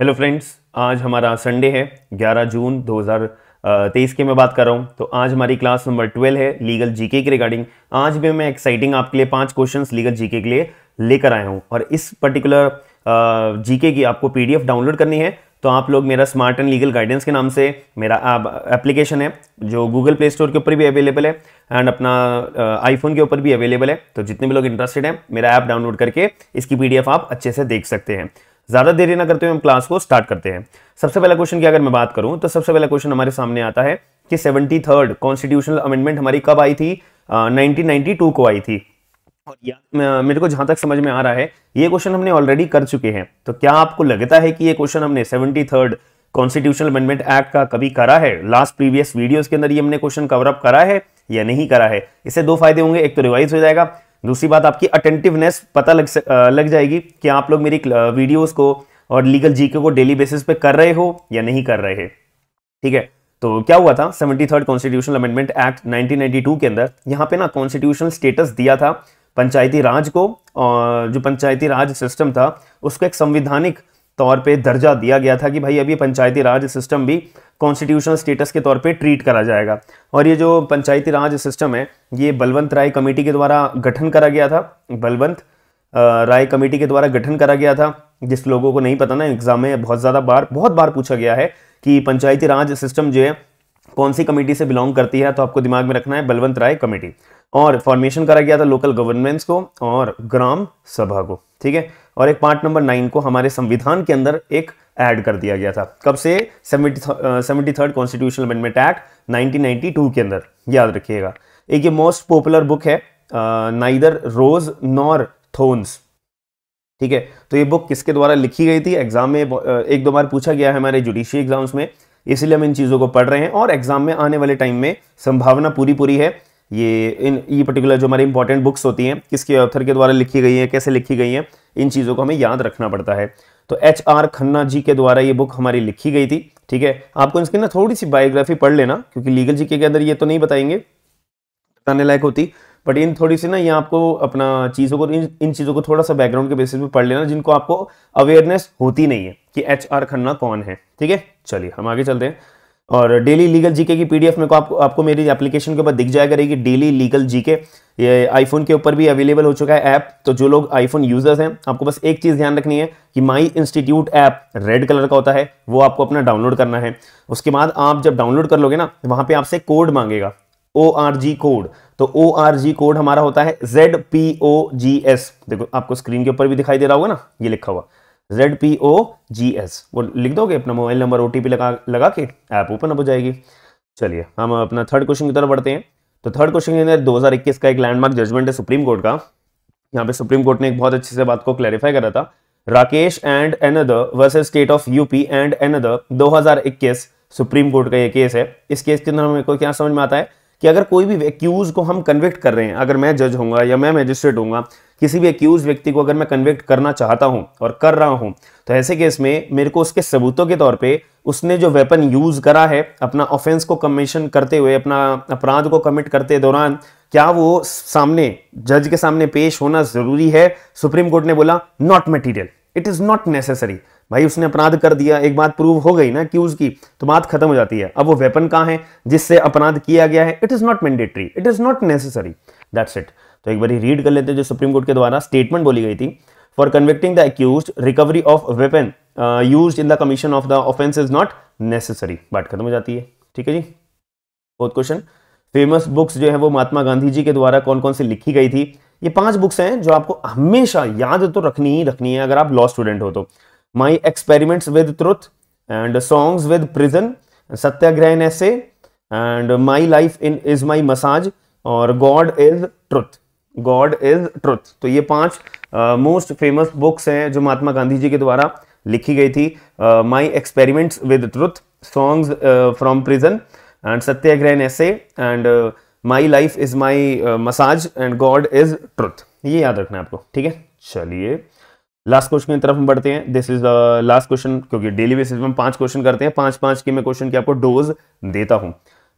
Hello friends, आज हमारा Sunday है 11 जून 2023 की मैं बात कर रहा हूं। तो आज हमारी क्लास नंबर 12 है लीगल जीके के रिगार्डिंग। आज भी मैं एक्साइटिंग आपके लिए 5 क्वेश्चंस लीगल जीके के लिए लेकर आया हूं और इस पर्टिकुलर जीके की आपको पीडीएफ डाउनलोड करनी है। तो आप लोग मेरा स्मार्ट एंड लीगल गाइडेंस के नाम से मेरा एप्लीकेशन है जो गूगल प्ले स्टोर के ऊपर भी अवेलेबल है एंड अपना आईफोन के ऊपर भी अवेलेबल है। तो जितने भी लोग इंटरेस्टेड हैं मेरा ऐप डाउनलोड करके इसकी पीडीएफ आप अच्छे से देख सकते हैं। ज़्यादा देरी ना करते हुए हम क्लास को स्टार्ट करते हैं। सबसे पहला क्वेश्चन की अगर मैं बात करूं तो सबसे पहला क्वेश्चन हमारे सामने आता है कि 73rd कॉन्स्टिट्यूशनल अमेंडमेंट हमारी कब आई थी? 1992 को आई थी। और यार मेरे को जहां तक समझ में आ रहा है ये क्वेश्चन हमने ऑलरेडी कर चुके हैं। तो क्या आपको लगता है कि ये क्वेश्चन हमने 73rd कॉन्स्टिट्यूशनल अमेंडमेंट एक्ट का कभी करा है? लास्ट प्रीवियस वीडियोज के अंदर ये हमने क्वेश्चन कवरअप करा है या नहीं करा है? इससे दो फायदे होंगे, एक तो रिवाइज हो जाएगा, दूसरी बात आपकी अटेंटिवनेस पता लग जाएगी कि आप लोग मेरी वीडियोस को और लीगल जीके को डेली बेसिस पे कर रहे हो या नहीं कर रहे। ठीक है, तो क्या हुआ था 73rd कॉन्स्टिट्यूशनल अमेंडमेंट एक्ट 1992 के अंदर यहाँ पे ना कॉन्स्टिट्यूशनल स्टेटस दिया था पंचायती राज को और जो पंचायती राज सिस्टम था उसको एक संवैधानिक तौर पर दर्जा दिया गया था कि भाई अभी पंचायती राज सिस्टम भी कॉन्स्टिट्यूशनल स्टेटस के तौर पे ट्रीट करा जाएगा। और ये जो पंचायती राज सिस्टम है ये बलवंत राय कमेटी के द्वारा गठन करा गया था। बलवंत राय कमेटी के द्वारा गठन करा गया था। जिस लोगों को नहीं पता ना, एग्जाम में बहुत बार पूछा गया है कि पंचायती राज सिस्टम जो है कौन सी कमेटी से बिलोंग करती है, तो आपको दिमाग में रखना है बलवंत राय कमेटी। और फॉर्मेशन करा गया था लोकल गवर्नमेंट्स को और ग्राम सभा को। ठीक है, और एक पार्ट नंबर 9 को हमारे संविधान के अंदर एक ऐड कर दिया गया था। कब से? 73rd कॉन्स्टिट्यूशनल अमेंडमेंट एक्ट 1992 के अंदर। याद रखिएगा, एक ये मोस्ट पॉपुलर बुक है नाइदर रोज नॉर थोर्न्स। ठीक है, तो ये बुक किसके द्वारा लिखी गई थी? एग्जाम में एक दो बार पूछा गया है हमारे जुडिशरी एग्जाम्स में, इसलिए हम इन चीज़ों को पढ़ रहे हैं और एग्जाम में आने वाले टाइम में संभावना पूरी है ये पर्टिकुलर जो हमारी इंपॉर्टेंट बुक्स होती हैं किसके ऑथर के द्वारा लिखी गई है, कैसे लिखी गई हैं, इन चीज़ों को हमें याद रखना पड़ता है। तो H.R. खन्ना जी के द्वारा ये बुक हमारी लिखी गई थी। ठीक है, आपको इसकी ना थोड़ी सी बायोग्राफी पढ़ लेना क्योंकि लीगल जीके के अंदर ये तो नहीं बताएंगे, बताने लायक होती, बट इन थोड़ी सी ना ये आपको अपना चीज़ों को इन चीज़ों को थोड़ा सा बैकग्राउंड के बेसिस पे पढ़ लेना जिनको आपको अवेयरनेस होती नहीं है कि H.R. खन्ना कौन है। ठीक है, चलिए हम आगे चलते हैं। और डेली लीगल जीके की पीडीएफ में आपको मेरी एप्लीकेशन के ऊपर दिख जाएगा रहेगी। डेली लीगल जीके ये आईफोन के ऊपर भी अवेलेबल हो चुका है ऐप। तो जो लोग आईफोन यूजर्स हैं आपको बस एक चीज़ ध्यान रखनी है कि my institute app red colour का होता है, वो आपको अपना डाउनलोड करना है। उसके बाद आप जब डाउनलोड कर लोगे ना वहाँ पे आपसे कोड मांगेगा, ORG कोड। तो ORG कोड हमारा होता है ZPOGS। देखो आपको स्क्रीन के ऊपर भी दिखाई दे रहा होगा ना, ये लिखा हुआ ZPOGS। वो लिख दोगे अपना मोबाइल नंबर, OTP लगा के ऐप ओपन अप हो जाएगी। चलिए हम अपना थर्ड क्वेश्चन की तरफ बढ़ते हैं। तो थर्ड क्वेश्चन के अंदर 2021 का एक लैंडमार्क जजमेंट है सुप्रीम कोर्ट का। यहाँ पे सुप्रीम कोर्ट ने एक बहुत अच्छे से बात को क्लैरिफाई करा था। Rakesh and another versus state of UP and another 2021 supreme court का ये केस है। इस केस के अंदर हमें को क्या समझ में आता है कि अगर कोई भी एक्यूज को हम कन्विक्ट कर रहे हैं, अगर मैं जज होऊंगा या मैं मजिस्ट्रेट होऊंगा, किसी भी एक्यूज व्यक्ति को अगर मैं कन्विक्ट करना चाहता हूं और कर रहा हूं, तो ऐसे केस में मेरे को उसके सबूतों के तौर पे उसने जो वेपन यूज करा है अपना ऑफेंस को कमीशन करते हुए, अपना अपराध को कमिट करते दौरान, क्या वो सामने जज के सामने पेश होना जरूरी है? सुप्रीम कोर्ट ने बोला not material, it is not necessary. भाई उसने अपराध कर दिया, एक बात प्रूव हो गई ना एक्यूज की, तो बात खत्म हो जाती है। अब वो वेपन कहाँ है जिससे अपराध किया गया है? It is not mandatory, it is not necessary, that's it. तो एक बार रीड कर लेते हैं जो सुप्रीम कोर्ट के द्वारा स्टेटमेंट बोली गई थी। For convicting the accused recovery of weapon used in the commission of the offence is not necessary. बात खत्म हो जाती है। ठीक है जी, फोर्थ क्वेश्चन, फेमस बुक्स जो है वो महात्मा गांधी जी के द्वारा कौन कौन सी लिखी गई थी? ये 5 बुक्स हैं जो आपको हमेशा याद तो रखनी ही है अगर आप लॉ स्टूडेंट हो तो। My experiments with truth and songs with prison, Satyagraha essay and my life is my message और गॉड इज ट्रुथ। तो ये 5 मोस्ट फेमस बुक्स हैं जो महात्मा गांधी जी के द्वारा लिखी गई थी। My experiments with truth, songs from prison and Satyagraha essay and my life is my message and God is truth. ये याद रखना है आपको। ठीक है, चलिए लास्ट क्वेश्चन की तरफ हम बढ़ते हैं। This is the last question क्योंकि डेली बेसिस में हम 5 क्वेश्चन करते हैं, 5-5 की मैं क्वेश्चन की आपको डोज देता हूं।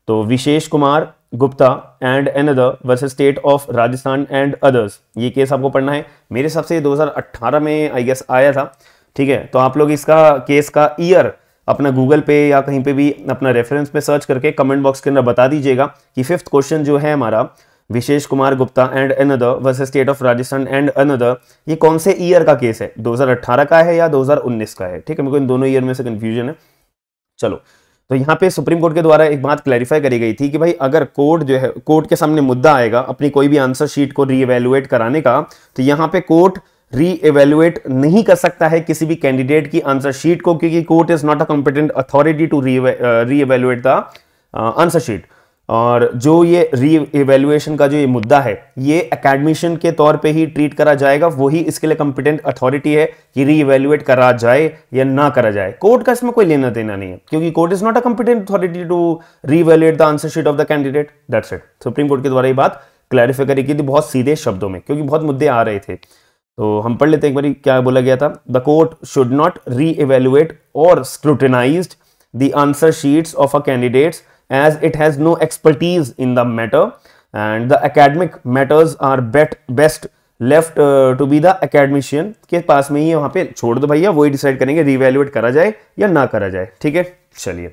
तो Vishesh Kumar Gupta and another versus state of Rajasthan and others, ये केस आपको पढ़ना है। मेरे हिसाब से 2018 में आई गेस आया था, ठीक है। तो आप लोग इसका केस का ईयर अपना गूगल पे या कहीं पे भी अपना रेफरेंस में सर्च करके कमेंट बॉक्स के अंदर बता दीजिएगा कि फिफ्थ क्वेश्चन जो है हमारा Vishesh Kumar Gupta and another versus state of Rajasthan and another, ये कौन से ईयर का केस है, 2018 का है या 2019 का है। ठीक है, मेरे को इन दोनों ईयर में से कंफ्यूजन है। चलो, तो यहाँ पे सुप्रीम कोर्ट के द्वारा एक बात क्लैरिफाई करी गई थी कि भाई अगर कोर्ट जो है, कोर्ट के सामने मुद्दा आएगा अपनी कोई भी आंसर शीट को रीएवेल्युएट कराने का, तो यहाँ पे कोर्ट रीएवेल्युएट नहीं कर सकता है किसी भी कैंडिडेट की आंसर शीट को, क्योंकि court is not a competent authority to reevaluate the answer sheet. और जो ये रीएवेल्युएशन का जो ये मुद्दा है, ये एकेडमिशियन के तौर पे ही ट्रीट करा जाएगा, वही इसके लिए कॉम्पिटेंट अथॉरिटी है कि रीएवेल्युएट करा जाए या ना करा जाए। कोर्ट का इसमें कोई लेना देना नहीं है, क्योंकि court is not a competent authority to reevaluate the answer sheet of the candidate. That's it. Supreme court के द्वारा ये बात क्लैरिफाई करी गई थी बहुत सीधे शब्दों में, क्योंकि बहुत मुद्दे आ रहे थे। तो हम पढ़ लेते हैं एक बार क्या बोला गया था। The court should not reevaluate और scrutinise the answer sheets of a candidates as it has no expertise in the matter and the academic matters are best left to be the academician। के पास में ही वहाँ पे छोड़ दो भैया, वही decide करेंगे रीवैल्यूएट करा जाए या ना करा जाए। ठीक है, चलिए,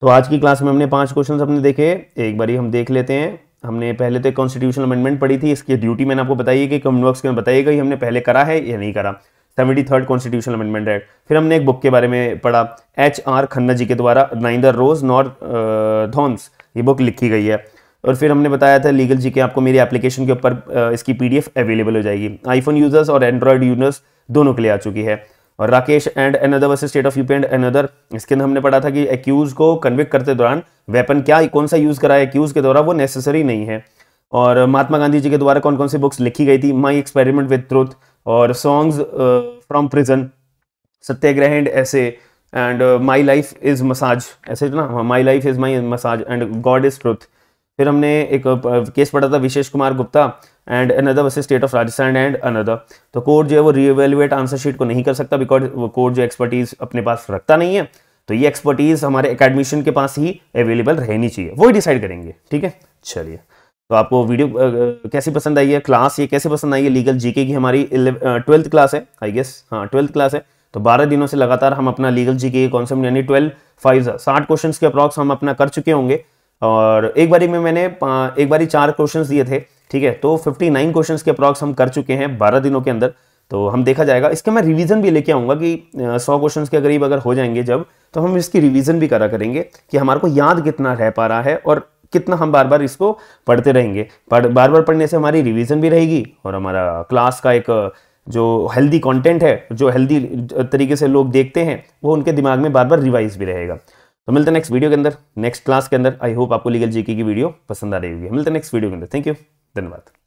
तो आज की क्लास में हमने 5 क्वेश्चंस हमने देखे। एक बारी हम देख लेते हैं। हमने पहले तो कॉन्स्टिट्यूशनल अमेंडमेंट पढ़ी थी, इसकी ड्यूटी मैंने आपको बताई है कि कमेंट बॉक्स में बताइएगा हमने पहले करा है या नहीं करा, 73rd कॉन्स्टिट्यूशनल अमेंडमेंट एक्ट। फिर हमने एक बुक के बारे में पढ़ा, H.R. खन्ना जी के द्वारा, नाइदर रोज नॉर थॉर्न्स, ये बुक लिखी गई है। और फिर हमने बताया था लीगल जी के, आपको मेरी एप्लीकेशन के ऊपर इसकी PDF अवेलेबल हो जाएगी, आईफोन यूजर्स और एंड्रॉयड यूजर्स दोनों के लिए आ चुकी है। और Rakesh and another versus state of UP and another, इसके अंदर हमने पढ़ा था कि एक्यूज को कन्विक्ट करते दौरान वेपन क्या, कौन सा यूज करा है एक्यूज के द्वारा, वो नेसेसरी नहीं है। और महात्मा गांधी जी के द्वारा कौन कौन सी बुक्स लिखी गई थी, माई एक्सपेरिमेंट विद ट्रुथ और songs from prison, Satyagraha and essay, and my life is message ऐसे ना, my life is my message and God is truth. फिर हमने एक केस पढ़ा था Vishesh Kumar Gupta and another versus state of Rajasthan and another. तो court जो है वो रीएवेल्युएट आंसर शीट को नहीं कर सकता, बिकॉज वो कोर्ट जो एक्सपर्टीज अपने पास रखता नहीं है, तो ये एक्सपर्टीज हमारे एकेडमिशियन के पास ही अवेलेबल रहनी चाहिए, वो ही डिसाइड करेंगे। ठीक है, चलिए, तो आपको वीडियो कैसी पसंद आई है, क्लास ये कैसे पसंद आई है, लीगल जीके की हमारी 12th क्लास है, आई गेस हाँ 12th क्लास है। तो 12 दिनों से लगातार हम अपना लीगल जीके के कॉन्सेप्ट यानी 12 5 60 क्वेश्चन के अप्रॉक्स हम अपना कर चुके होंगे। और एक बारी में मैंने एक बारी 4 क्वेश्चन दिए थे, ठीक है, तो 59 क्वेश्चन के अप्रॉक्स हम कर चुके हैं 12 दिनों के अंदर। तो हम देखा जाएगा, इसके मैं रिवीजन भी लेके आऊँगा कि 100 क्वेश्चन के करीब अगर हो जाएंगे जब, तो हम इसकी रिवीजन भी करा करेंगे कि हमारे को याद कितना रह पा रहा है और कितना हम बार बार इसको पढ़ते रहेंगे। बार बार पढ़ने से हमारी रिवीजन भी रहेगी और हमारा क्लास का एक जो हेल्दी कंटेंट है, जो हेल्दी तरीके से लोग देखते हैं, वो उनके दिमाग में बार बार रिवाइज भी रहेगा। तो मिलते हैं नेक्स्ट वीडियो के अंदर, नेक्स्ट क्लास के अंदर। आई होप आपको लीगल जीके की वीडियो पसंद आ रही होगी। मिलते हैं नेक्स्ट वीडियो के अंदर। थैंक यू, धन्यवाद।